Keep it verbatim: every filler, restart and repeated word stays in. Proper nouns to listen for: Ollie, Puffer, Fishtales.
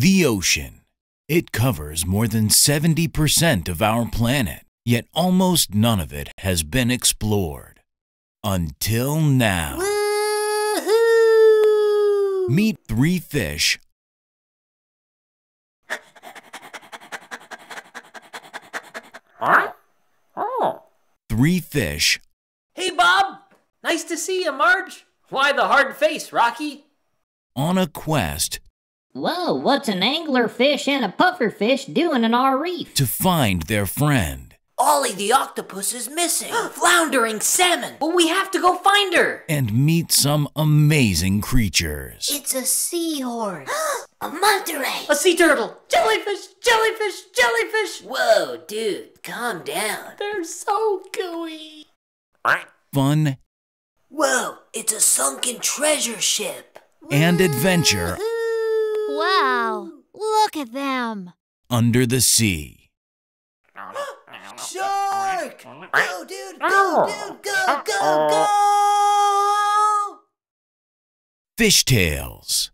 The ocean. It covers more than seventy percent of our planet, yet almost none of it has been explored. Until now. Woohoo! Meet Three Fish. Huh? Oh. Three Fish. Hey, Bob. Nice to see you, Marge. Why the hard face, Rocky? On a quest. Whoa, what's an anglerfish and a pufferfish doing in our reef? To find their friend. Ollie the octopus is missing. Floundering salmon. But we have to go find her. And meet some amazing creatures. It's a seahorse. A manta ray. A sea turtle. Jellyfish, jellyfish, jellyfish. Whoa, dude, calm down. They're so gooey. Fun. Whoa, it's a sunken treasure ship. And adventure. Wow, look at them. Under the sea. Shark! Go, dude, go, dude, go, go, go! Fish tales.